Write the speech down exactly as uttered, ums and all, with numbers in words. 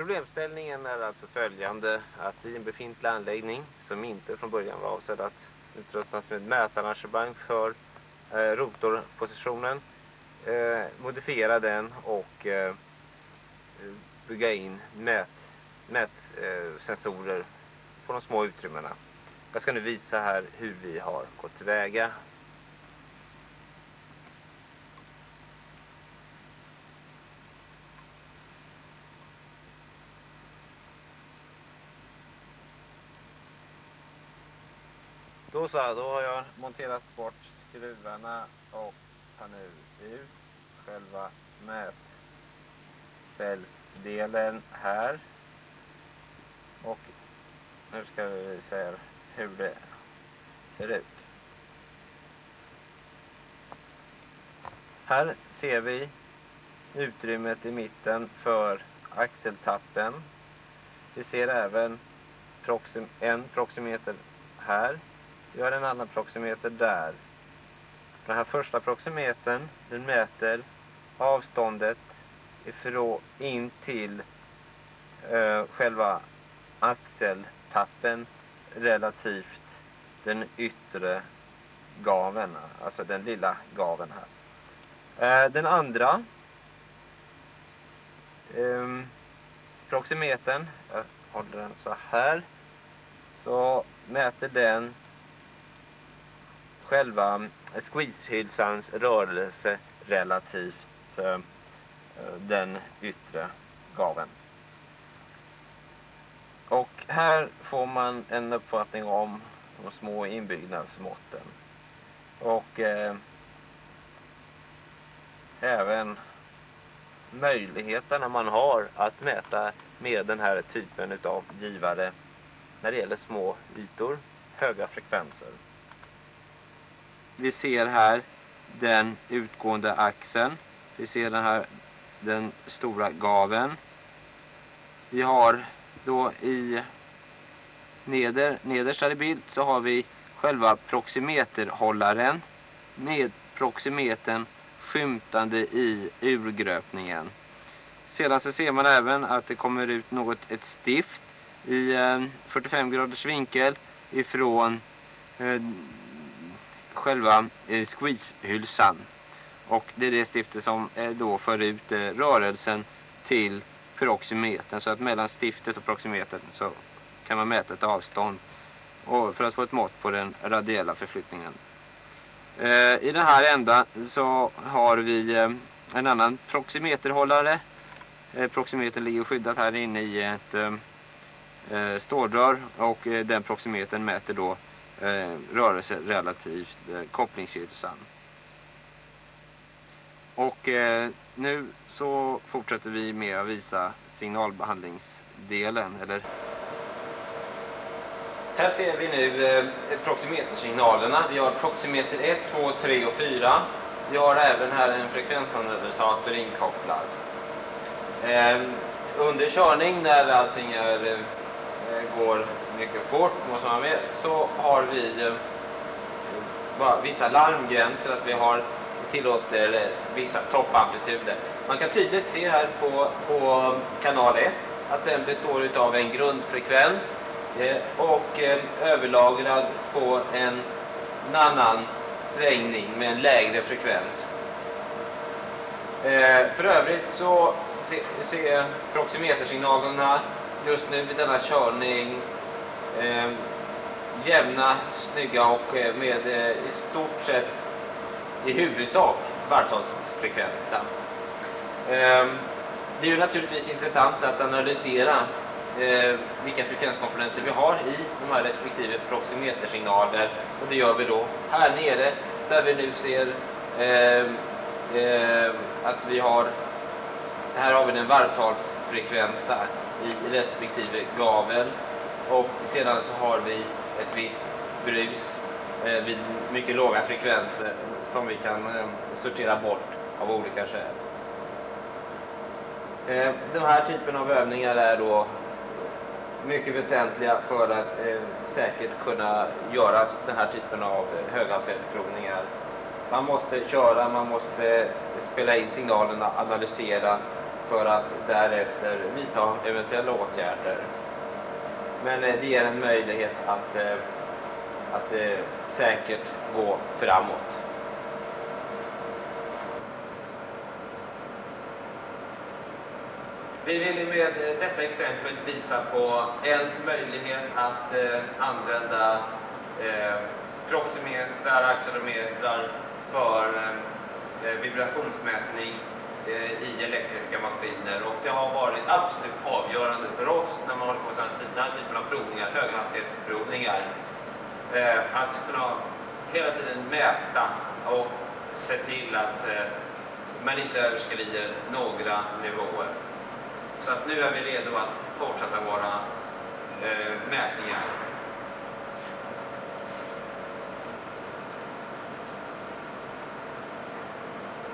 Problemställningen är alltså följande, att i en befintlig anläggning som inte från början var avsedd att utrustas med mätararrangemang för eh, rotorpositionen, eh, modifiera den och eh, bygga in nät, nätsensorer eh, på de små utrymmena. Jag ska nu visa här hur vi har gått tillväga. Då så, då har jag monterat bort skruvarna och tar nu ut själva mätfältdelen här. Och nu ska vi visa er hur det ser ut. Här ser vi utrymmet i mitten för axeltappen. Vi ser även proxim en proximeter här. Vi har en annan proximeter där. Den här första proximetern, den mäter avståndet ifrån in till eh, själva axeltappen relativt den yttre gaven, alltså den lilla gaven här. Eh, den andra eh, proximetern, jag håller den så här, så mäter den själva squeezehylsans rörelse relativt eh, den yttre gaven. Och här får man en uppfattning om de små inbyggnadsmåtten. Och eh, även möjligheterna man har att mäta med den här typen av givare när det gäller små ytor, höga frekvenser. Vi ser här den utgående axeln. Vi ser den här den stora gaven. Vi har då i neder, nedersta bild så har vi själva proximeterhållaren med proximetern skymtande i urgröpningen. Sedan så ser man även att det kommer ut något ett stift i fyrtiofem graders vinkel ifrån eh, själva eh, squeezehylsan, och det är det stiftet som eh, då för ut eh, rörelsen till proximetern, så att mellan stiftet och proximetern så kan man mäta ett avstånd och för att få ett mått på den radiella förflyttningen. Eh, i den här ändan så har vi eh, en annan proximeterhållare. Eh, proximetern ligger skyddat här inne i ett eh, stålrör, och eh, den proximetern mäter då Eh, rörelse relativt eh, kopplingshylsan. Och eh, nu så fortsätter vi med att visa signalbehandlingsdelen. Eller? Här ser vi nu eh, proximetersignalerna. Vi har proximeter ett, två, tre och fyra. Vi har även här en frekvensanalysator inkopplad. Eh, under körning när allting är, eh, går mycket fort, måste man med, så har vi eh, bara vissa larmgränser, att vi har tillåter eh, vissa toppamplituder. Man kan tydligt se här på, på kanal ett att den består av en grundfrekvens eh, och eh, överlagrad på en, en annan svängning med en lägre frekvens. Eh, för övrigt så ser se proximetersignalerna just nu vid denna körning Eh, jämna, snygga och eh, med eh, i stort sett i huvudsak varvtalsfrekvensen. Eh, det är ju naturligtvis intressant att analysera eh, vilka frekvenskomponenter vi har i de här respektive proximetersignaler, och det gör vi då här nere där vi nu ser eh, eh, att vi har, här har vi den varvtalsfrekventa i respektive gavel. Och sedan så har vi ett visst brus eh, vid mycket låga frekvenser som vi kan eh, sortera bort av olika skäl. Eh, den här typen av övningar är då mycket väsentliga för att eh, säkert kunna göra den här typen av eh, höghastighetsprovningar. Man måste köra, man måste spela in signalerna, analysera för att därefter vidta eventuella åtgärder. Men det ger en möjlighet att, att säkert gå framåt. Vi vill med detta exempel visa på en möjlighet att använda proximetrar, accelerometrar för vibrationsmätning i elektriska maskiner, och det har varit absolut avgörande för oss när man håller på sådana den här typen av provningar, höghastighetsprovningar, att kunna hela tiden mäta och se till att man inte överskrider några nivåer. Så att nu är vi redo att fortsätta våra mätningar.